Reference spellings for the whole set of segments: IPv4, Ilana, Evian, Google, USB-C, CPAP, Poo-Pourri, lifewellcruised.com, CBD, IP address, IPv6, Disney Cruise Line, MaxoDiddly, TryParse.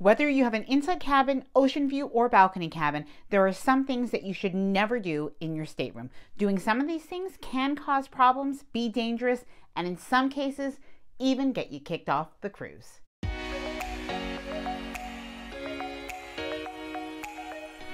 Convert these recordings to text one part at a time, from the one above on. Whether you have an inside cabin, ocean view, or balcony cabin, there are some things that you should never do in your stateroom. Doing some of these things can cause problems, be dangerous, and in some cases, even get you kicked off the cruise.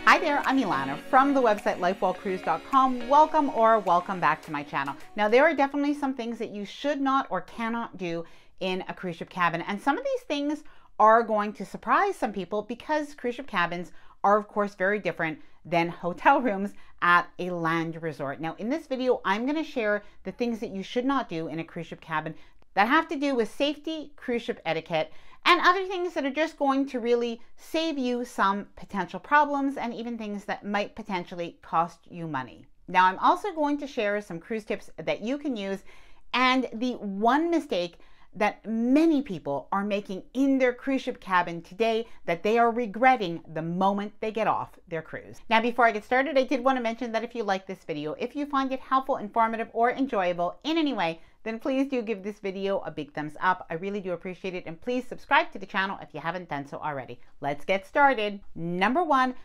Hi there, I'm Ilana from the website lifewellcruised.com. Welcome or welcome back to my channel. Now, there are definitely some things that you should not or cannot do in a cruise ship cabin, and some of these things are going to surprise some people because cruise ship cabins are of course very different than hotel rooms at a land resort. Now in this video, I'm going to share the things that you should not do in a cruise ship cabin that have to do with safety, cruise ship etiquette, and other things that are just going to really save you some potential problems and even things that might potentially cost you money. Now I'm also going to share some cruise tips that you can use and the one mistake that many people are making in their cruise ship cabin today that they are regretting the moment they get off their cruise. Now, before I get started, I did want to mention that if you like this video, if you find it helpful, informative, or enjoyable in any way, then please do give this video a big thumbs up. I really do appreciate it. And please subscribe to the channel if you haven't done so already. Let's get started. Number one,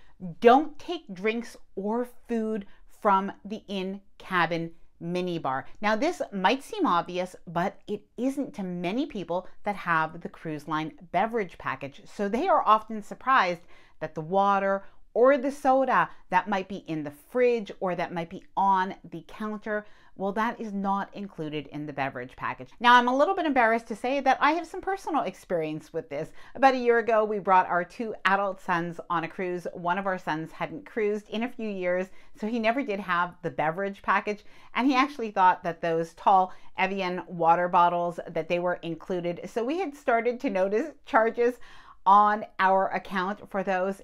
don't take drinks or food from the in-cabin minibar. Now this might seem obvious, but it isn't to many people that have the cruise line beverage package. So they are often surprised that the water or the soda that might be in the fridge or that might be on the counter, well, that is not included in the beverage package. Now, I'm a little bit embarrassed to say that I have some personal experience with this. About a year ago, we brought our two adult sons on a cruise. One of our sons hadn't cruised in a few years, so he never did have the beverage package. And he actually thought that those tall Evian water bottles, that they were included. So we had started to notice charges on our account for those.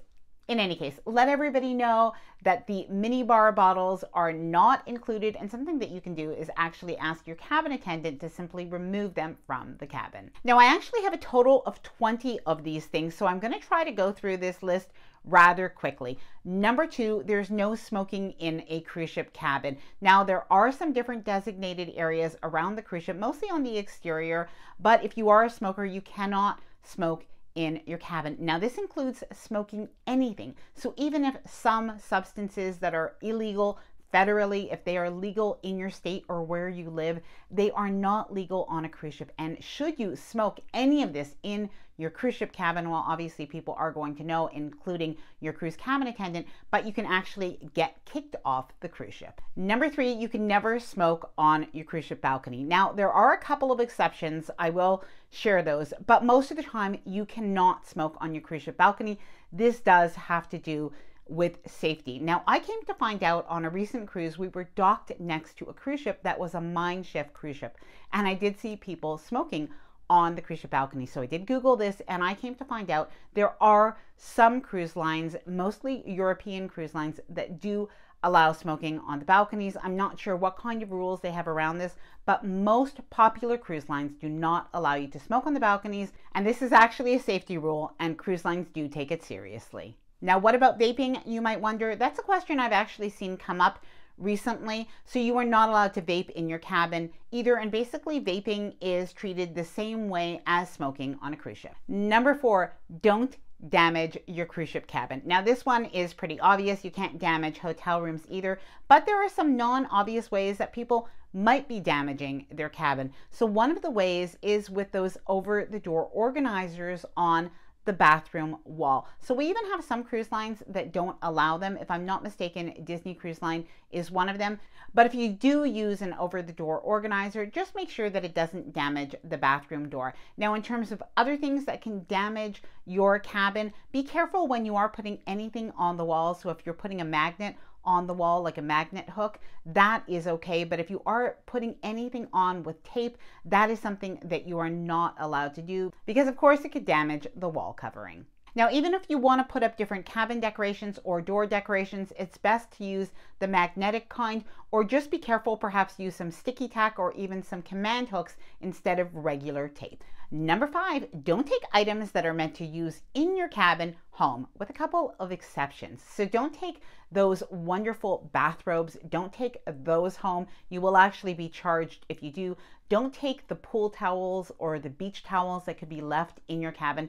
In any case, let everybody know that the minibar bottles are not included, and something that you can do is actually ask your cabin attendant to simply remove them from the cabin. Now, I actually have a total of 20 of these things, so I'm going to try to go through this list rather quickly. Number two, there's no smoking in a cruise ship cabin. Now, there are some different designated areas around the cruise ship, mostly on the exterior, but if you are a smoker, you cannot smoke in your cabin. Now this includes smoking anything. So even if some substances that are illegal federally, if they are legal in your state or where you live, they are not legal on a cruise ship. And should you smoke any of this in your cruise ship cabin, well, obviously people are going to know, including your cruise cabin attendant, but you can actually get kicked off the cruise ship. Number three, you can never smoke on your cruise ship balcony. Now, there are a couple of exceptions. I will share those, but most of the time you cannot smoke on your cruise ship balcony. This does have to do with safety. Now, I came to find out on a recent cruise, we were docked next to a cruise ship that was a mine shaft cruise ship, and I did see people smoking on the cruise ship balcony. So I did Google this, and I came to find out there are some cruise lines, mostly European cruise lines, that do allow smoking on the balconies. I'm not sure what kind of rules they have around this, but most popular cruise lines do not allow you to smoke on the balconies, and this is actually a safety rule, and cruise lines do take it seriously. Now, what about vaping, you might wonder? That's a question I've actually seen come up recently. So you are not allowed to vape in your cabin either, and basically vaping is treated the same way as smoking on a cruise ship. Number four, don't damage your cruise ship cabin. Now, this one is pretty obvious. You can't damage hotel rooms either, but there are some non-obvious ways that people might be damaging their cabin. So one of the ways is with those over-the-door organizers on the bathroom wall. So we even have some cruise lines that don't allow them. If I'm not mistaken, Disney Cruise Line is one of them. But if you do use an over-the-door organizer, just make sure that it doesn't damage the bathroom door. Now, in terms of other things that can damage your cabin, be careful when you are putting anything on the wall. So if you're putting a magnet on the wall, like a magnet hook, that is okay. But if you are putting anything on with tape, that is something that you are not allowed to do because of course it could damage the wall covering. Now, even if you want to put up different cabin decorations or door decorations, it's best to use the magnetic kind, or just be careful, perhaps use some sticky tack or even some command hooks instead of regular tape. Number five, don't take items that are meant to use in your cabin home, with a couple of exceptions. So don't take those wonderful bathrobes. Don't take those home. You will actually be charged if you do. Don't take the pool towels or the beach towels that could be left in your cabin.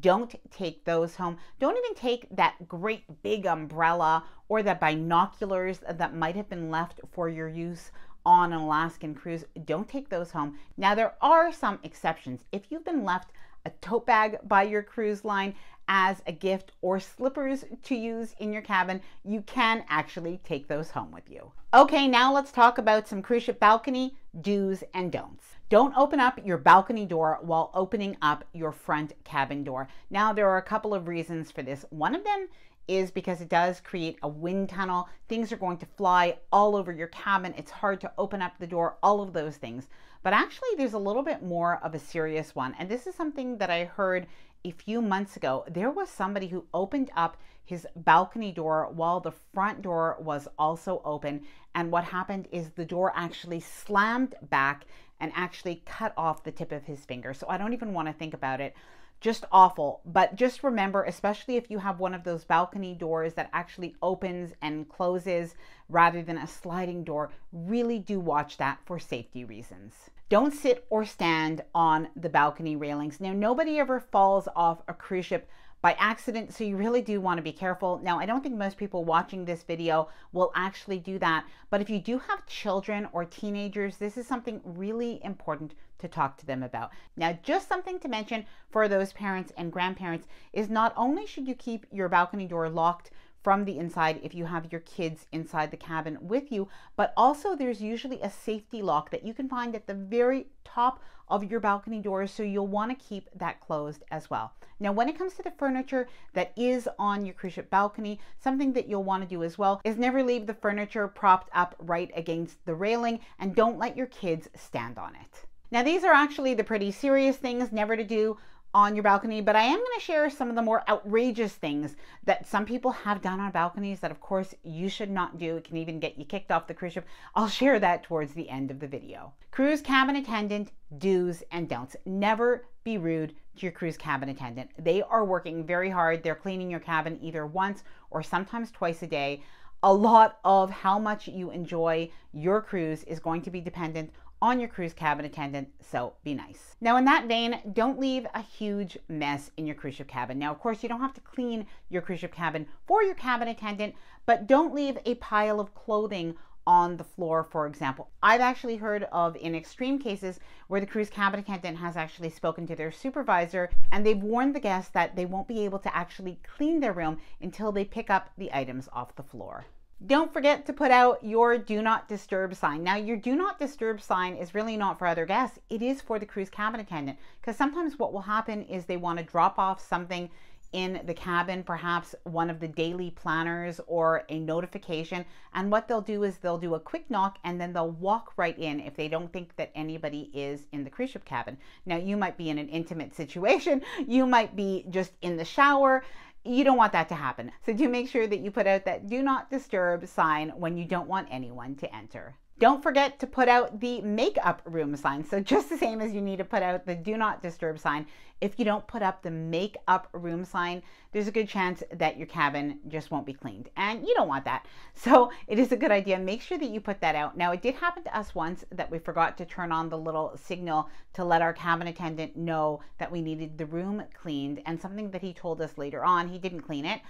Don't take those home. Don't even take that great big umbrella or the binoculars that might have been left for your use on an Alaskan cruise. Don't take those home. Now, there are some exceptions. If you've been left a tote bag by your cruise line as a gift or slippers to use in your cabin, you can actually take those home with you. Okay, now let's talk about some cruise ship balcony do's and don'ts. Don't open up your balcony door while opening up your front cabin door. Now, there are a couple of reasons for this. One of them is because it does create a wind tunnel. Things are going to fly all over your cabin. It's hard to open up the door, all of those things. But actually, there's a little bit more of a serious one. And this is something that I heard a few months ago. There was somebody who opened up his balcony door while the front door was also open. And what happened is the door actually slammed back and actually cut off the tip of his finger. So I don't even want to think about it. Just awful. But just remember, especially if you have one of those balcony doors that actually opens and closes rather than a sliding door, really do watch that for safety reasons. Don't sit or stand on the balcony railings. Now, nobody ever falls off a cruise ship by accident, so you really do want to be careful. Now, I don't think most people watching this video will actually do that, but if you do have children or teenagers, this is something really important to talk to them about. Now, just something to mention for those parents and grandparents is not only should you keep your balcony door locked from the inside if you have your kids inside the cabin with you, but also there's usually a safety lock that you can find at the very top of your balcony doors, so you'll want to keep that closed as well. Now, when it comes to the furniture that is on your cruise ship balcony, something that you'll want to do as well is never leave the furniture propped up right against the railing, and don't let your kids stand on it. Now, these are actually the pretty serious things never to do on your balcony, but I am going to share some of the more outrageous things that some people have done on balconies that, of course, you should not do. It can even get you kicked off the cruise ship. I'll share that towards the end of the video. Cruise cabin attendant do's and don'ts. Never be rude to your cruise cabin attendant. They are working very hard. They're cleaning your cabin either once or sometimes twice a day. A lot of how much you enjoy your cruise is going to be dependent on your cruise cabin attendant, so be nice. Now, in that vein, don't leave a huge mess in your cruise ship cabin. Now, of course, you don't have to clean your cruise ship cabin for your cabin attendant, but don't leave a pile of clothing on the floor, for example. I've actually heard of, in extreme cases, where the cruise cabin attendant has actually spoken to their supervisor and they've warned the guests that they won't be able to actually clean their room until they pick up the items off the floor. Don't forget to put out your do not disturb sign. Now, your do not disturb sign is really not for other guests. It is for the cruise cabin attendant, because sometimes what will happen is they want to drop off something in the cabin, perhaps one of the daily planners or a notification. And what they'll do is they'll do a quick knock and then they'll walk right in if they don't think that anybody is in the cruise ship cabin. Now, you might be in an intimate situation. You might be just in the shower. You don't want that to happen. So do make sure that you put out that do not disturb sign when you don't want anyone to enter. Don't forget to put out the makeup room sign. So just the same as you need to put out the do not disturb sign, if you don't put up the makeup room sign, there's a good chance that your cabin just won't be cleaned, and you don't want that. So it is a good idea. Make sure that you put that out. Now, it did happen to us once that we forgot to turn on the little signal to let our cabin attendant know that we needed the room cleaned, and something that he told us later on, he didn't clean it,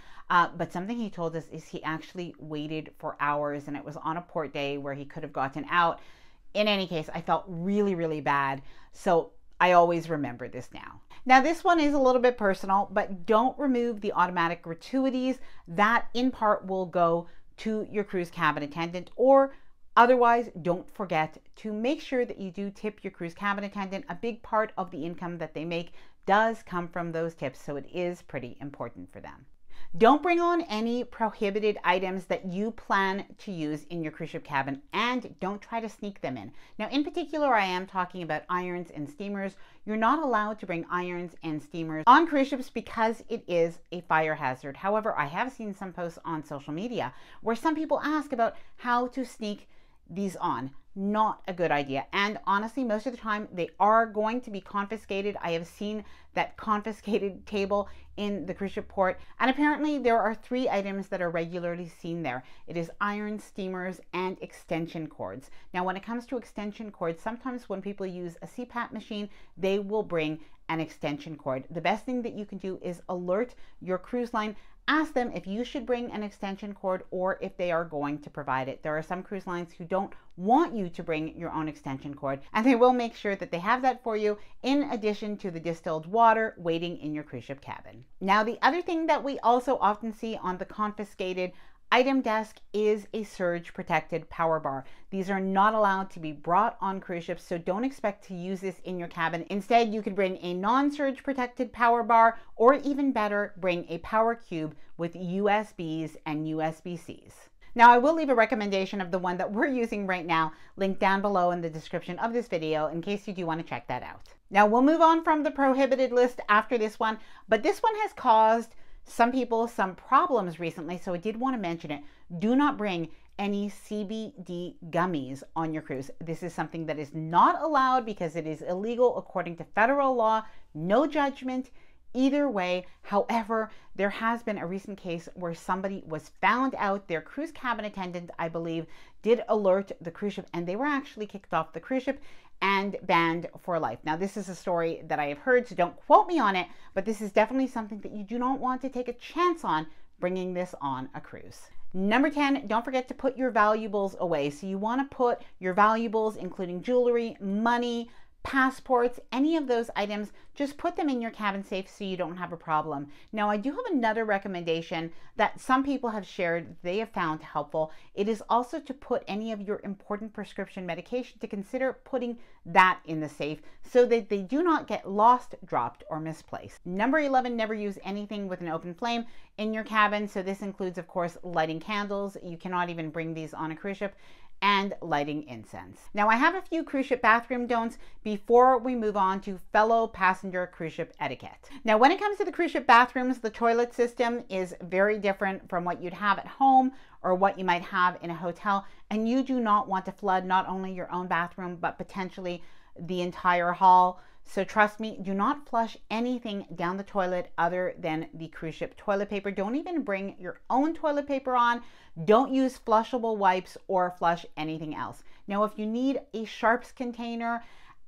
but something he told us is he actually waited for hours, and it was on a port day where he could have gotten out. In any case, I felt really, really bad. So I always remember this now. Now, this one is a little bit personal, but don't remove the automatic gratuities. That in part will go to your cruise cabin attendant, or otherwise, don't forget to make sure that you do tip your cruise cabin attendant. A big part of the income that they make does come from those tips, so it is pretty important for them. Don't bring on any prohibited items that you plan to use in your cruise ship cabin, and don't try to sneak them in. Now, in particular, I am talking about irons and steamers. You're not allowed to bring irons and steamers on cruise ships because it is a fire hazard. However, I have seen some posts on social media where some people ask about how to sneak these on. Not a good idea. And honestly, most of the time they are going to be confiscated. I have seen that confiscated table in the cruise ship port, and apparently there are 3 items that are regularly seen there. It is iron, steamers, and extension cords. Now, when it comes to extension cords, sometimes when people use a CPAP machine, they will bring an extension cord. The best thing that you can do is alert your cruise line. Ask them if you should bring an extension cord or if they are going to provide it. There are some cruise lines who don't want you to bring your own extension cord, and they will make sure that they have that for you in addition to the distilled water waiting in your cruise ship cabin. Now, the other thing that we also often see on the confiscated item desk is a surge protected power bar. These are not allowed to be brought on cruise ships, so don't expect to use this in your cabin. Instead, you could bring a non-surge protected power bar, or even better, bring a power cube with USBs and USB-Cs. Now, I will leave a recommendation of the one that we're using right now linked down below in the description of this video in case you do want to check that out. Now, we'll move on from the prohibited list after this one, but this one has caused some people some problems recently, so I did want to mention it. Do not bring any CBD gummies on your cruise. This is something that is not allowed because it is illegal according to federal law. No judgment either way. However, there has been a recent case where somebody was found out. Their cruise cabin attendant, I believe, did alert the cruise ship, and they were actually kicked off the cruise ship and banned for life. Now, this is a story that I have heard, so don't quote me on it, but this is definitely something that you do not want to take a chance on bringing this on a cruise. Number 10, don't forget to put your valuables away. So you want to put your valuables, including jewelry, money, passports, any of those items, just put them in your cabin safe so you don't have a problem. Now, I do have another recommendation that some people have shared they have found helpful. It is also to put any of your important prescription medication, to consider putting that in the safe so that they do not get lost, dropped, or misplaced. Number 11, never use anything with an open flame in your cabin. So this includes, of course, lighting candles. You cannot even bring these on a cruise ship, and lighting incense. Now, I have a few cruise ship bathroom don'ts before we move on to fellow passenger cruise ship etiquette. Now, when it comes to the cruise ship bathrooms, the toilet system is very different from what you'd have at home or what you might have in a hotel, and you do not want to flood not only your own bathroom, but potentially the entire hall. So trust me, do not flush anything down the toilet other than the cruise ship toilet paper. Don't even bring your own toilet paper on. Don't use flushable wipes or flush anything else. Now, if you need a sharps container,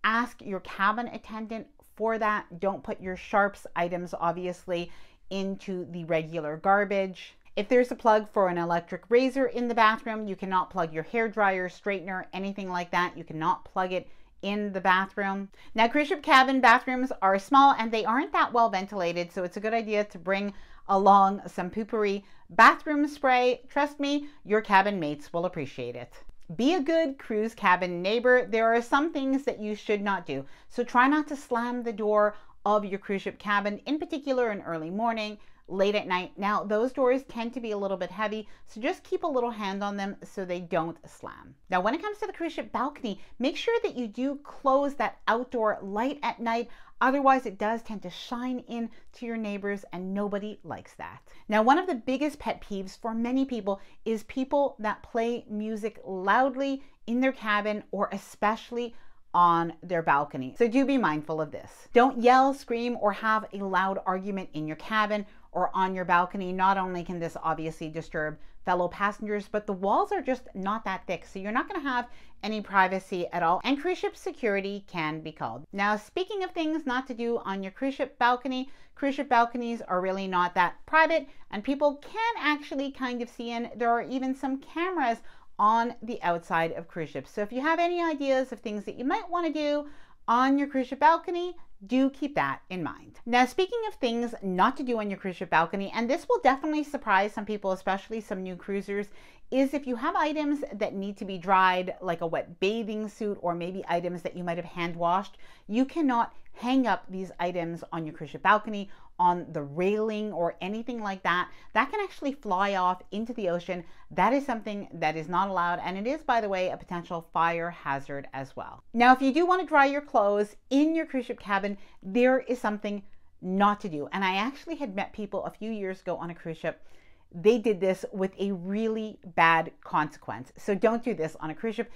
ask your cabin attendant for that. Don't put your sharps items, obviously, into the regular garbage. If there's a plug for an electric razor in the bathroom, you cannot plug your hairdryer, straightener, anything like that. You cannot plug it in the bathroom. Now, cruise ship cabin bathrooms are small and they aren't that well ventilated, so it's a good idea to bring along some Poo-Pourri bathroom spray. Trust me, your cabin mates will appreciate it. Be a good cruise cabin neighbor. There are some things that you should not do, so try not to slam the door of your cruise ship cabin, in particular in early morning, late at night. Now, those doors tend to be a little bit heavy, so just keep a little hand on them so they don't slam. Now, when it comes to the cruise ship balcony, make sure that you do close that outdoor light at night. Otherwise, it does tend to shine in to your neighbors, and nobody likes that. Now, one of the biggest pet peeves for many people is people that play music loudly in their cabin, or especially on their balcony. So do be mindful of this. Don't yell, scream, or have a loud argument in your cabin or on your balcony. Not only can this obviously disturb fellow passengers, but the walls are just not that thick, so you're not going to have any privacy at all, and cruise ship security can be called. Now, speaking of things not to do on your cruise ship balcony, cruise ship balconies are really not that private, and people can actually kind of see in. There are even some cameras on the outside of cruise ships, so if you have any ideas of things that you might want to do on your cruise ship balcony, do keep that in mind. Now, speaking of things not to do on your cruise ship balcony, and this will definitely surprise some people, especially some new cruisers, is if you have items that need to be dried, like a wet bathing suit, or maybe items that you might have hand washed, you cannot hang up these items on your cruise ship balcony, on the railing, or anything like that. That can actually fly off into the ocean. That is something that is not allowed, and it is, by the way, a potential fire hazard as well. Now, if you do want to dry your clothes in your cruise ship cabin, there is something not to do, and I actually had met people a few years ago on a cruise ship. They did this with a really bad consequence, so don't do this on a cruise ship.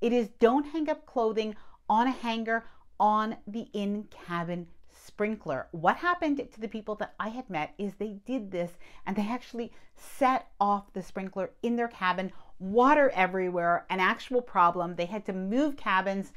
It is, don't hang up clothing on a hanger on the in-cabin sprinkler. What happened to the people that I had met is they did this, and they actually set off the sprinkler in their cabin, water everywhere, an actual problem. They had to move cabins.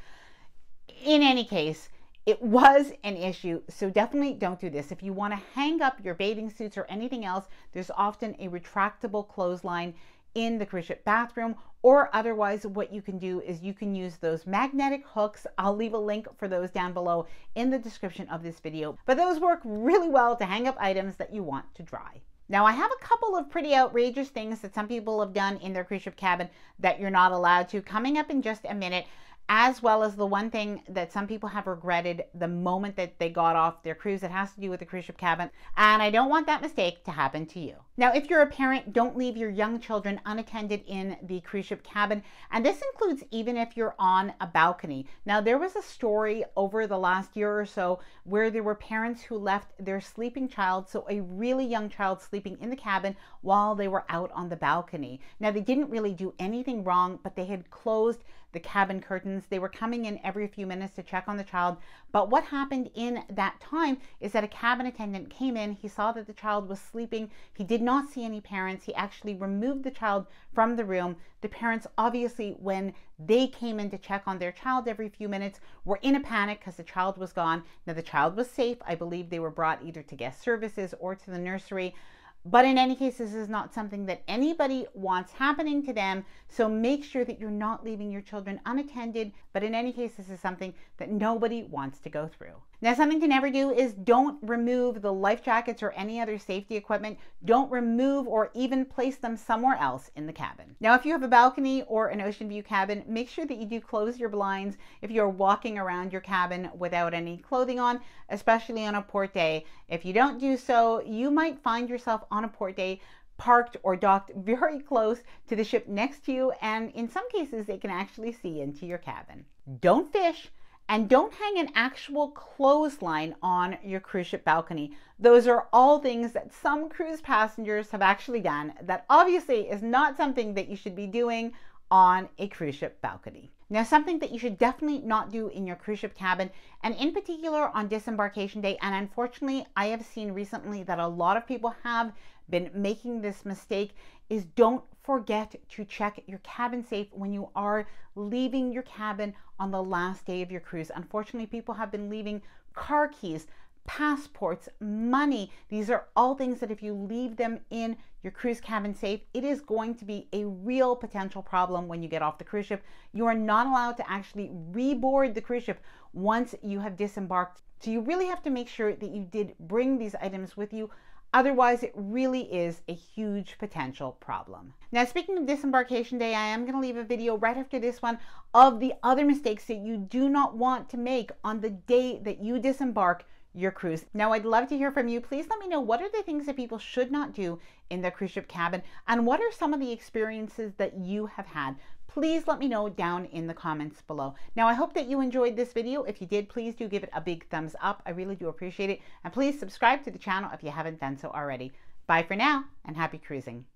In any case, It was an issue, so definitely don't do this. If you want to hang up your bathing suits or anything else, there's often a retractable clothesline in the cruise ship bathroom, or otherwise what you can do is you can use those magnetic hooks. I'll leave a link for those down below in the description of this video, but those work really well to hang up items that you want to dry. Now, I have a couple of pretty outrageous things that some people have done in their cruise ship cabin that you're not allowed to, coming up in just a minute, as well as the one thing that some people have regretted the moment that they got off their cruise that has to do with the cruise ship cabin, and I don't want that mistake to happen to you. Now, if you're a parent, don't leave your young children unattended in the cruise ship cabin, and this includes even if you're on a balcony. Now, there was a story over the last year or so where there were parents who left their sleeping child, so a really young child, sleeping in the cabin while they were out on the balcony. Now, they didn't really do anything wrong, but they had closed the cabin curtains. They were coming in every few minutes to check on the child. But what happened in that time is that a cabin attendant came in. He saw that the child was sleeping. He did not see any parents. He actually removed the child from the room. The parents, obviously, when they came in to check on their child every few minutes, were in a panic because the child was gone. Now, the child was safe. I believe they were brought either to guest services or to the nursery. But in any case, this is not something that anybody wants happening to them. So make sure that you're not leaving your children unattended. But in any case, this is something that nobody wants to go through. Now, something to never do is don't remove the life jackets or any other safety equipment. Don't remove or even place them somewhere else in the cabin. Now, if you have a balcony or an ocean view cabin, make sure that you do close your blinds if you're walking around your cabin without any clothing on, especially on a port day. If you don't do so, you might find yourself on a port day parked or docked very close to the ship next to you, and in some cases, they can actually see into your cabin. Don't fish. And don't hang an actual clothesline on your cruise ship balcony. Those are all things that some cruise passengers have actually done that obviously is not something that you should be doing on a cruise ship balcony. Now, something that you should definitely not do in your cruise ship cabin, and in particular on disembarkation day, and unfortunately, I have seen recently that a lot of people have been making this mistake, is don't forget to check your cabin safe when you are leaving your cabin on the last day of your cruise. Unfortunately, people have been leaving car keys, passports, money. These are all things that if you leave them in your cruise cabin safe, it is going to be a real potential problem when you get off the cruise ship. You are not allowed to actually reboard the cruise ship once you have disembarked. So you really have to make sure that you did bring these items with you. Otherwise, it really is a huge potential problem. Now, speaking of disembarkation day, I am going to leave a video right after this one of the other mistakes that you do not want to make on the day that you disembark your cruise. Now, I'd love to hear from you. Please let me know, what are the things that people should not do in their cruise ship cabin, and what are some of the experiences that you have had? Please let me know down in the comments below. Now, I hope that you enjoyed this video. If you did, please do give it a big thumbs up. I really do appreciate it. And please subscribe to the channel if you haven't done so already. Bye for now, and happy cruising.